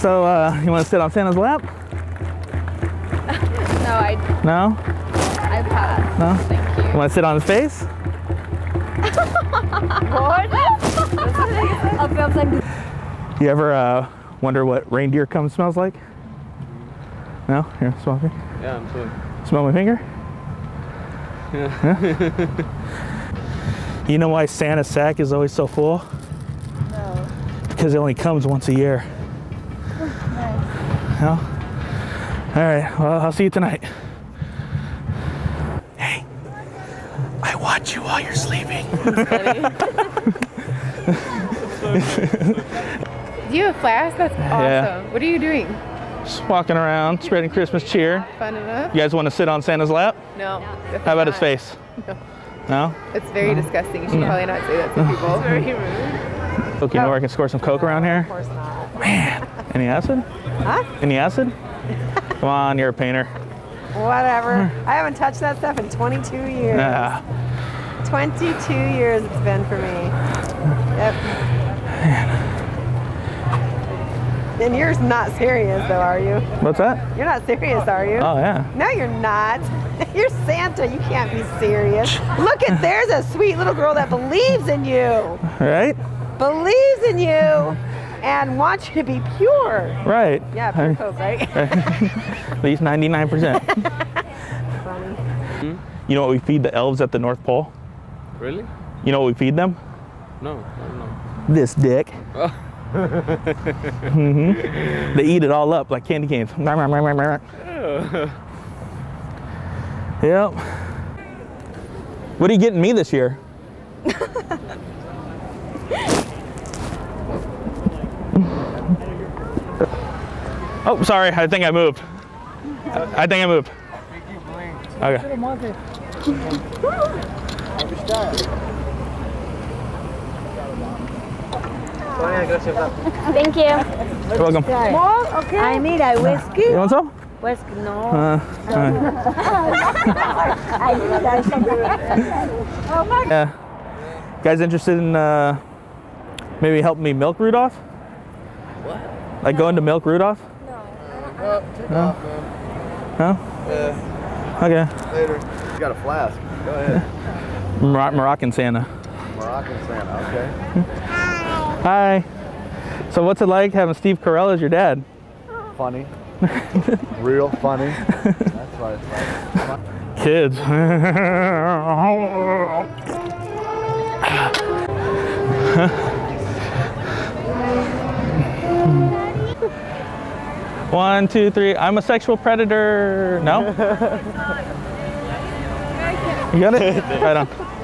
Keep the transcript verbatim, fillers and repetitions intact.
So, uh, you want to sit on Santa's lap? No, I... No? I pass. No? Thank you. You want to sit on his face? What? You ever uh, wonder what reindeer cum smells like? No? Here, smell me. Yeah, I'm sure. Smell my finger? Yeah. Yeah? You know why Santa's sack is always so full? No. Because it only comes once a year. Nice. No? All right, well, I'll see you tonight. Hey, I watch you while you're sleeping. Do you have a flash? That's awesome. Yeah. What are you doing? Just walking around, spreading Christmas cheer. Fun enough. You guys want to sit on Santa's lap? No. How about not. his face? No. No? It's very no. disgusting. You should no. probably not say that to no. people. It's very rude. Look, you no. know where I can score some Coke no, around here? Of course not. Man. Any acid? Huh? Any acid? Come on, you're a painter. Whatever. I haven't touched that stuff in twenty-two years. Nah. twenty-two years it's been for me. Yep. Man. And you're not serious, though, are you? What's that? You're not serious, are you? Oh, yeah. No, you're not. You're Santa. You can't be serious. Look at, there's a sweet little girl that believes in you. Right? Believes in you and wants you to be pure. Right. Yeah, pure Coke, right? At least ninety-nine percent. Funny. You know what we feed the elves at the North Pole? Really? You know what we feed them? No, I don't know. This dick. Oh. Mm-hmm. They eat it all up like candy canes. Yep. What are you getting me this year? Oh, sorry. I think I moved. I think I moved. Okay. Thank you. You're welcome. More? Okay. I need a whiskey. You want some? Whiskey, no. Uh, I need that. Yeah. Guys interested in uh, maybe helping me milk Rudolph? What? Like no. going to milk Rudolph? No. Uh, take no? Off, man. No? Yeah. Okay. Later. You got a flask. Go ahead. Mor Moroccan Santa. Moroccan Santa, okay. Hi. So what's it like having Steve Carell as your dad? Funny. Real funny. That's why it's funny. Fun. Kids. One, two, three. I'm a sexual predator. No? You got it? Right on.